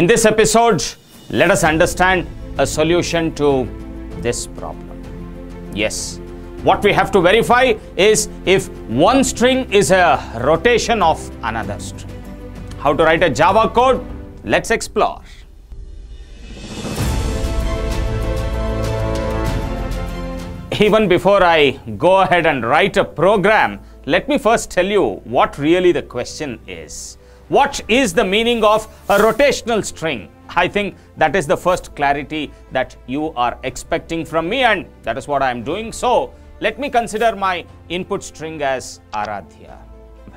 In this episode, let us understand a solution to this problem. Yes, what we have to verify is if one string is a rotation of another string. How to write a Java code? Let's explore. Even before I go ahead and write a program, let me first tell you what really the question is. What is the meaning of a rotational string? I think that is the first clarity that you are expecting from me, and that is what I am doing. So, let me consider my input string as Aradhya.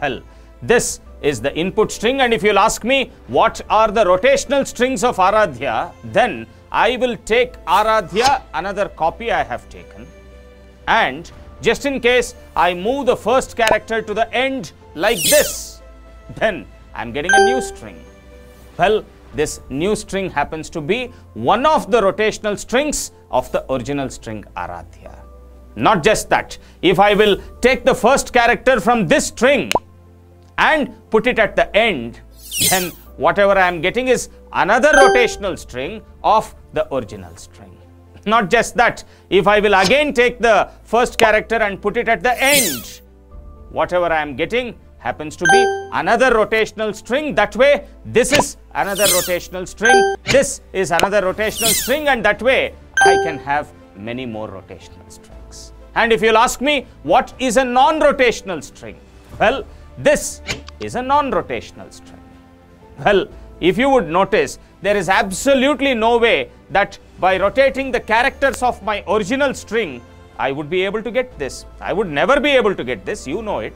Well, this is the input string, and if you'll ask me what are the rotational strings of Aradhya, then I will take Aradhya, another copy I have taken, and just in case I move the first character to the end like this, then I'm getting a new string. Well, this new string happens to be one of the rotational strings of the original string Aradhya. Not just that, if I will take the first character from this string and put it at the end, then whatever I am getting is another rotational string of the original string. Not just that, if I will again take the first character and put it at the end, whatever I am getting happens to be another rotational string. That way, this is another rotational string, this is another rotational string, and that way I can have many more rotational strings. And if you'll ask me, what is a non-rotational string? Well, this is a non-rotational string. Well, if you would notice, there is absolutely no way that by rotating the characters of my original string, I would be able to get this. I would never be able to get this, you know it.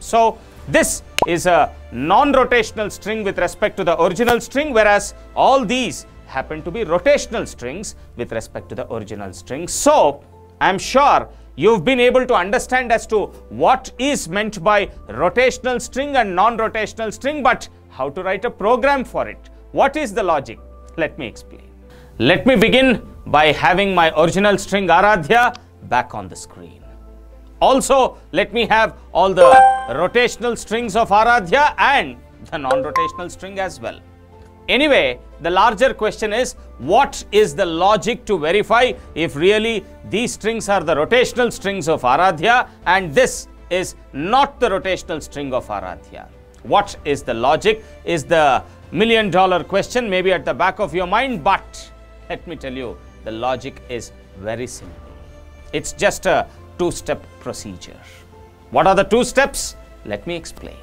So, this is a non-rotational string with respect to the original string, whereas all these happen to be rotational strings with respect to the original string. So, I'm sure you've been able to understand as to what is meant by rotational string and non-rotational string, but how to write a program for it. What is the logic? Let me explain. Let me begin by having my original string Aradhya back on the screen. Also, let me have all the rotational strings of Aradhya and the non-rotational string as well. Anyway, the larger question is, what is the logic to verify if really these strings are the rotational strings of Aradhya and this is not the rotational string of Aradhya? What is the logic is the million-dollar question, maybe at the back of your mind, but let me tell you, the logic is very simple. It's just a two-step procedure. What are the two steps? Let me explain.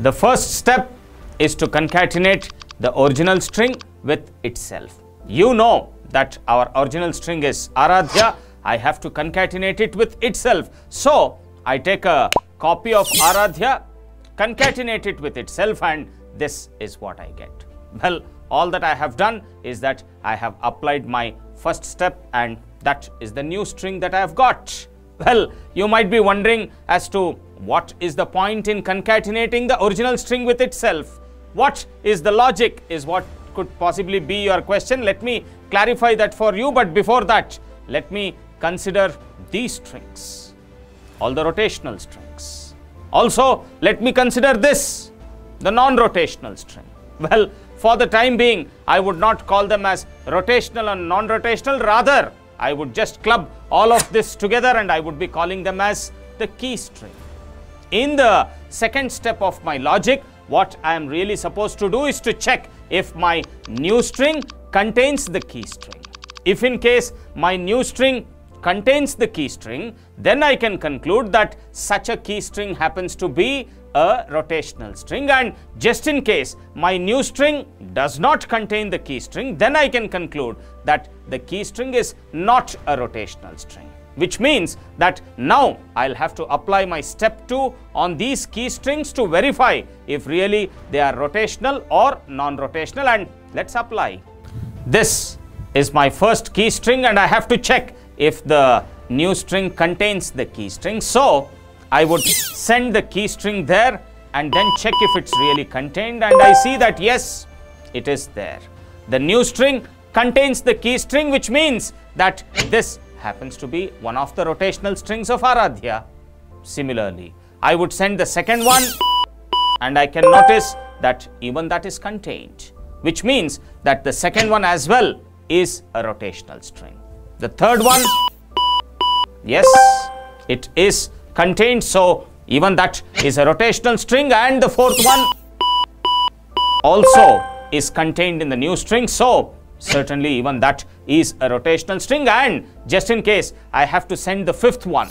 The first step is to concatenate the original string with itself. You know that our original string is Aradhya. I have to concatenate it with itself. So, I take a copy of Aradhya, concatenate it with itself, and this is what I get. Well, all that I have done is that I have applied my first step, and that is the new string that I have got. Well, you might be wondering as to what is the point in concatenating the original string with itself. What is the logic is what could possibly be your question. Let me clarify that for you, but before that, let me consider these strings, all the rotational strings. Also, let me consider this, the non-rotational string. Well, for the time being, I would not call them as rotational and non-rotational. Rather, I would just club all of this together and I would be calling them as the key string. In the second step of my logic, what I am really supposed to do is to check if my new string contains the key string. If in case my new string contains the key string, then I can conclude that such a key string happens to be a rotational string, and just in case my new string does not contain the key string, then I can conclude that the key string is not a rotational string. Which means that now I'll have to apply my step 2 on these key strings to verify if really they are rotational or non-rotational, and let's apply. This is my first key string and I have to check if the new string contains the key string. So, I would send the key string there and then check if it's really contained, and I see that yes, it is there. The new string contains the key string, which means that this happens to be one of the rotational strings of Aradhya. Similarly, I would send the second one and I can notice that even that is contained. which means that the second one as well is a rotational string. The third one, yes, it is contained, so even that is a rotational string, and the fourth one also is contained in the new string, so certainly even that is a rotational string. And just in case, I have to send the fifth one,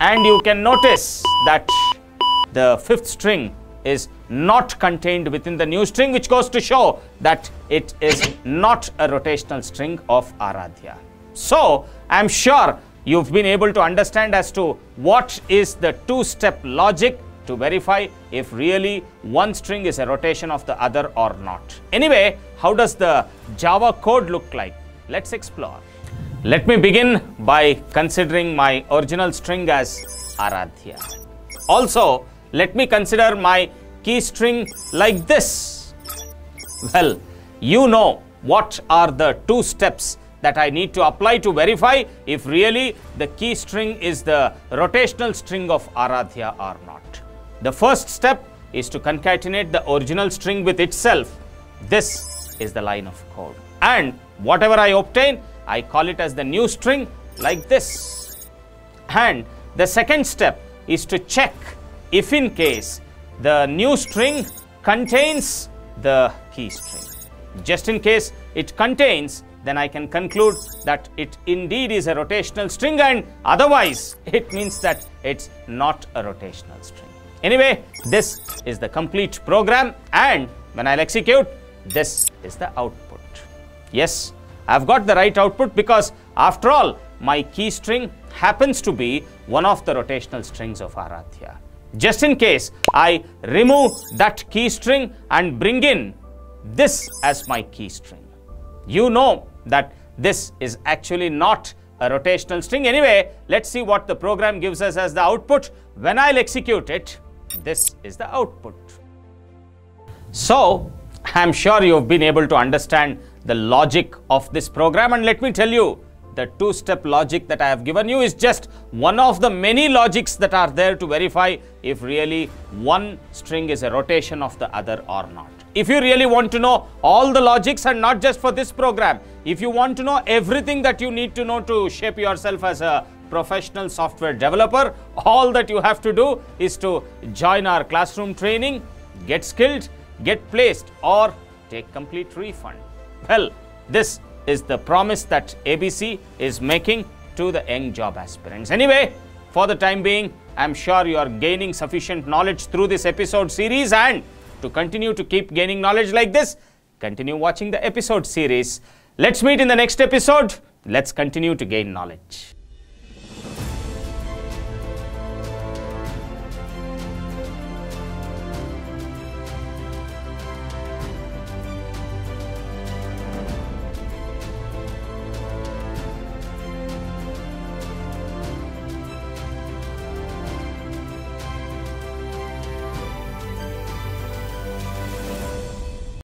and you can notice that the fifth string is not contained within the new string, which goes to show that it is not a rotational string of Aradhya. So I'm sure you've been able to understand as to what is the two-step logic to verify if really one string is a rotation of the other or not. Anyway, how does the Java code look like? Let's explore. Let me begin by considering my original string as Aradhya. Also, let me consider my key string like this. Well, you know what are the two steps that I need to apply to verify if really the key string is the rotational string of Aradhya or not. The first step is to concatenate the original string with itself. This is the line of code. And whatever I obtain, I call it as the new string like this. And the second step is to check if in case the new string contains the key string. Just in case it contains, then I can conclude that it indeed is a rotational string, and otherwise it means that it's not a rotational string. Anyway, this is the complete program, and when I'll execute, this is the output. Yes, I've got the right output because after all, my key string happens to be one of the rotational strings of Aradhya. Just in case I remove that key string and bring in this as my key string, you know that this is actually not a rotational string. Anyway, let's see what the program gives us as the output. When I'll execute it, this is the output. So, I'm sure you've been able to understand the logic of this program, and let me tell you, the two-step logic that I have given you is just one of the many logics that are there to verify if really one string is a rotation of the other or not. If you really want to know all the logics, and not just for this program, if you want to know everything that you need to know to shape yourself as a professional software developer, all that you have to do is to join our classroom training, get skilled, get placed, or take complete refund. Well, this is the promise that ABC is making to the young job aspirants. Anyway, for the time being, I'm sure you are gaining sufficient knowledge through this episode series, and to continue to keep gaining knowledge like this, continue watching the episode series. Let's meet in the next episode. Let's continue to gain knowledge.